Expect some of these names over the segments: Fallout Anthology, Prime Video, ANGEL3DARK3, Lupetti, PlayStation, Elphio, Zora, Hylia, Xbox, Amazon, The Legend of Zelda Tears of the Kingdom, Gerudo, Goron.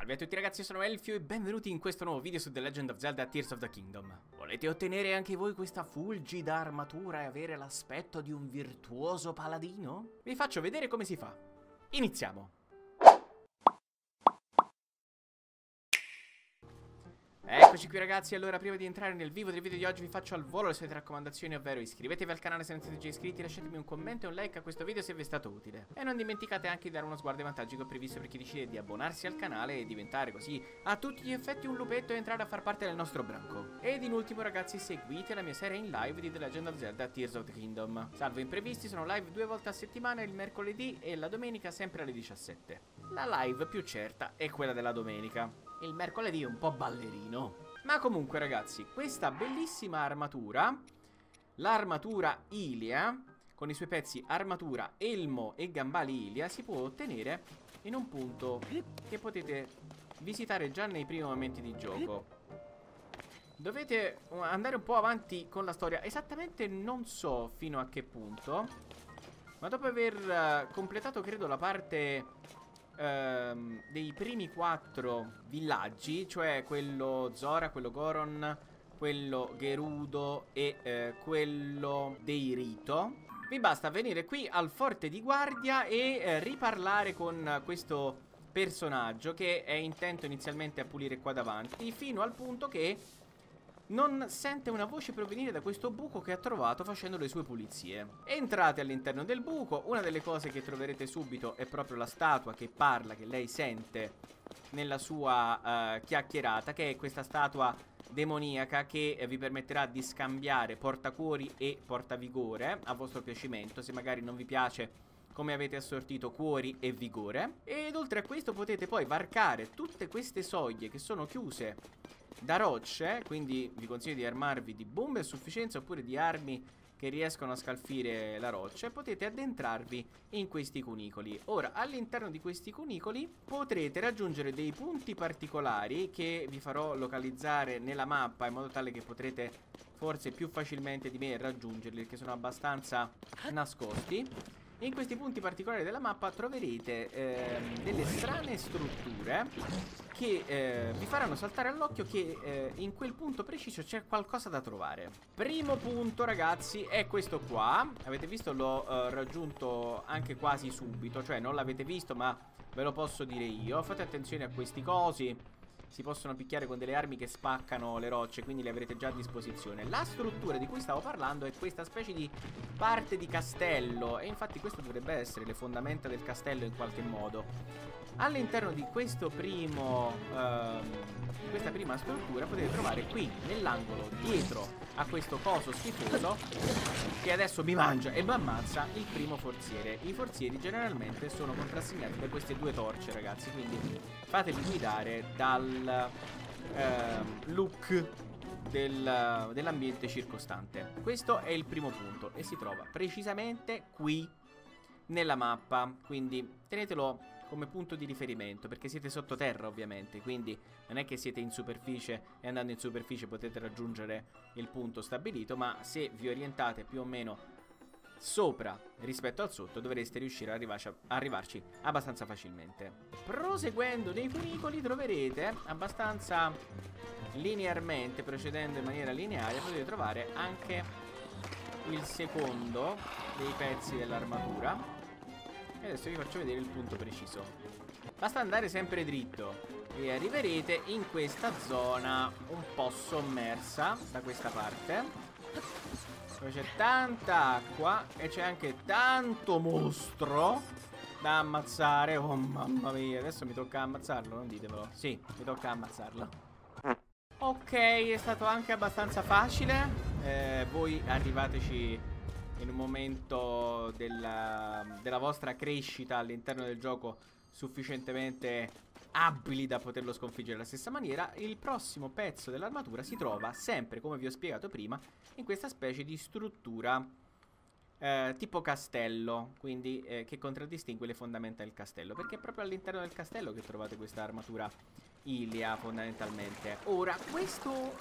Salve a tutti ragazzi, sono Elphio e benvenuti in questo nuovo video su The Legend of Zelda Tears of the Kingdom. Volete ottenere anche voi questa fulgida armatura e avere l'aspetto di un virtuoso paladino? Vi faccio vedere come si fa. Iniziamo! Eccoci qui ragazzi, allora prima di entrare nel vivo del video di oggi vi faccio al volo le solite raccomandazioni, ovvero iscrivetevi al canale se non siete già iscritti, lasciatemi un commento e un like a questo video se vi è stato utile. E non dimenticate anche di dare uno sguardo ai vantaggi che ho previsto per chi decide di abbonarsi al canale e diventare così a tutti gli effetti un lupetto e entrare a far parte del nostro branco. Ed in ultimo ragazzi, seguite la mia serie in live di The Legend of Zelda Tears of the Kingdom. Salvo imprevisti, sono live 2 volte a settimana, il mercoledì e la domenica sempre alle 17. La live più certa è quella della domenica. Il mercoledì è un po' ballerino. Ma comunque ragazzi, questa bellissima armatura, l'armatura Hylia, con i suoi pezzi armatura, elmo e gambali Hylia, si può ottenere in un punto che potete visitare già nei primi momenti di gioco. Dovete andare un po' avanti con la storia, esattamente non so fino a che punto, ma dopo aver completato credo la parte dei primi 4 villaggi, cioè quello Zora, quello Goron, quello Gerudo e quello dei Rito, vi basta venire qui al forte di guardia e riparlare con questo personaggio che è intento inizialmente a pulire qua davanti, fino al punto che non sente una voce provenire da questo buco che ha trovato facendo le sue pulizie. Entrate all'interno del buco. Una delle cose che troverete subito è proprio la statua che parla, che lei sente nella sua chiacchierata, che è questa statua demoniaca che vi permetterà di scambiare portacuori e portavigore a vostro piacimento, se magari non vi piace come avete assortito cuori e vigore. Ed oltre a questo potete poi varcare tutte queste soglie che sono chiuse da rocce, quindi vi consiglio di armarvi di bombe a sufficienza oppure di armi che riescono a scalfire la roccia, e potete addentrarvi in questi cunicoli. Ora, all'interno di questi cunicoli potrete raggiungere dei punti particolari che vi farò localizzare nella mappa, in modo tale che potrete forse più facilmente di me raggiungerli, perché sono abbastanza nascosti. In questi punti particolari della mappa troverete delle strane strutture che vi faranno saltare all'occhio che in quel punto preciso c'è qualcosa da trovare. Primo punto ragazzi è questo qua. Avete visto, l'ho raggiunto anche quasi subito, cioè non l'avete visto ma ve lo posso dire io. Fate attenzione a questi cosi, si possono picchiare con delle armi che spaccano le rocce, quindi le avrete già a disposizione. La struttura di cui stavo parlando è questa specie di parte di castello, e infatti questo dovrebbe essere le fondamenta del castello in qualche modo. All'interno di questo primo questa prima struttura potete trovare qui nell'angolo dietro a questo coso schifoso che adesso mi mangia e mi ammazza il primo forziere. I forzieri generalmente sono contrassegnati da queste 2 torce ragazzi, quindi fatevi guidare dal look dell'ambiente circostante. Questo è il primo punto e si trova precisamente qui nella mappa, quindi tenetelo come punto di riferimento, perché siete sottoterra ovviamente, quindi non è che siete in superficie e andando in superficie potete raggiungere il punto stabilito, ma se vi orientate più o meno sopra rispetto al sotto dovreste riuscire ad arrivarci abbastanza facilmente. Proseguendo nei cunicoli troverete abbastanza linearmente, procedendo in maniera lineare, potete trovare anche il secondo dei pezzi dell'armatura. E adesso vi faccio vedere il punto preciso. Basta andare sempre dritto e arriverete in questa zona un po' sommersa da questa parte, dove c'è tanta acqua e c'è anche tanto mostro da ammazzare. Oh mamma mia, adesso mi tocca ammazzarlo, non ditemelo. Sì, mi tocca ammazzarlo. Ok, è stato anche abbastanza facile. Voi arrivateci in un momento della vostra crescita all'interno del gioco sufficientemente abili da poterlo sconfiggere alla stessa maniera. Il prossimo pezzo dell'armatura si trova sempre, come vi ho spiegato prima, in questa specie di struttura tipo castello, quindi che contraddistingue le fondamenta del castello, perché è proprio all'interno del castello che trovate questa armatura Hylia fondamentalmente. Ora, questo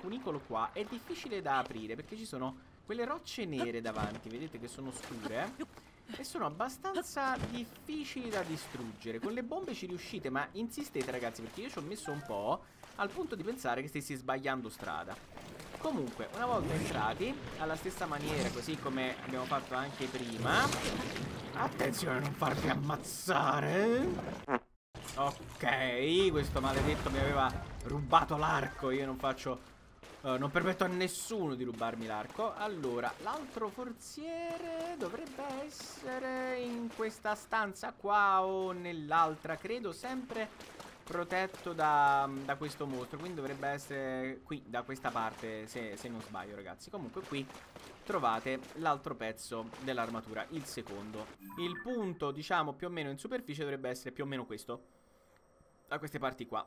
cunicolo qua è difficile da aprire perché ci sono quelle rocce nere davanti, vedete che sono scure, e sono abbastanza difficili da distruggere. Con le bombe ci riuscite, ma insistete ragazzi, perché io ci ho messo un po', al punto di pensare che stessi sbagliando strada. Comunque, una volta entrati, alla stessa maniera, così come abbiamo fatto anche prima, attenzione a non farti ammazzare. Ok, questo maledetto mi aveva rubato l'arco. Io non faccio... non permetto a nessuno di rubarmi l'arco. Allora, l'altro forziere dovrebbe essere in questa stanza qua o nell'altra, credo, sempre protetto da questo mostro. Quindi dovrebbe essere qui, da questa parte, se non sbaglio ragazzi. Comunque qui trovate l'altro pezzo dell'armatura, il secondo. Il punto, diciamo, più o meno in superficie dovrebbe essere più o meno questo, da queste parti qua,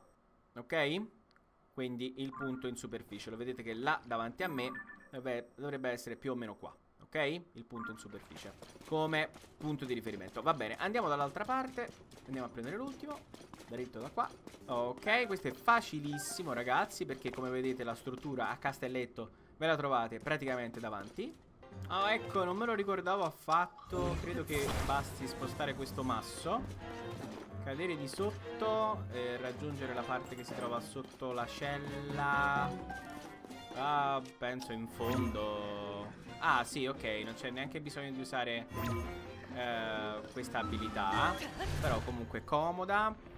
ok? Quindi il punto in superficie, lo vedete che là davanti a me dovrebbe essere più o meno qua, ok? Il punto in superficie come punto di riferimento. Va bene, andiamo dall'altra parte, andiamo a prendere l'ultimo, dritto da qua. Ok, questo è facilissimo ragazzi, perché come vedete la struttura a castelletto ve la trovate praticamente davanti. Ah, ecco, non me lo ricordavo affatto. Credo che basti spostare questo masso, cadere di sotto e raggiungere la parte che si trova sotto l'ascella. Ah, penso in fondo. Ah, sì, ok, non c'è neanche bisogno di usare questa abilità, però comunque comoda.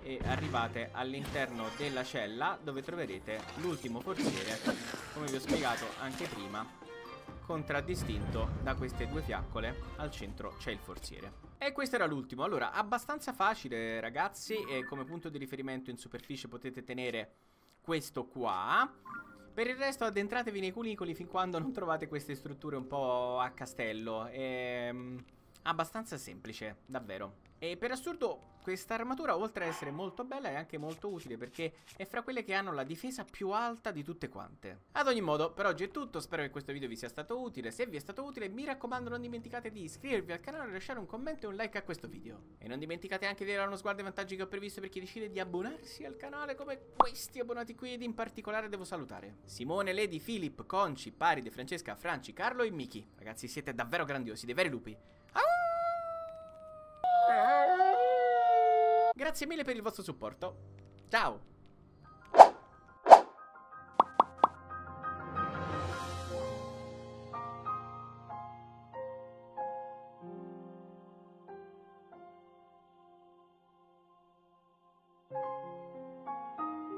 E arrivate all'interno della cella, dove troverete l'ultimo forziere, come vi ho spiegato anche prima, contraddistinto da queste due fiaccole. Al centro c'è il forziere. E questo era l'ultimo. Allora, abbastanza facile ragazzi, e come punto di riferimento in superficie potete tenere questo qua. Per il resto addentratevi nei cunicoli fin quando non trovate queste strutture un po' a castello. Abbastanza semplice, davvero. E per assurdo questa armatura, oltre a essere molto bella, è anche molto utile, perché è fra quelle che hanno la difesa più alta di tutte quante. Ad ogni modo, per oggi è tutto. Spero che questo video vi sia stato utile. Se vi è stato utile, mi raccomando, non dimenticate di iscrivervi al canale, lasciare un commento e un like a questo video. E non dimenticate anche di dare uno sguardo ai vantaggi che ho previsto per chi decide di abbonarsi al canale, come questi abbonati qui. Ed in particolare devo salutare Simone, Lady, Filippo, Conci, Paride, Francesca, Franci, Carlo e Miki. Ragazzi, siete davvero grandiosi, dei veri lupi. Grazie mille per il vostro supporto. Ciao!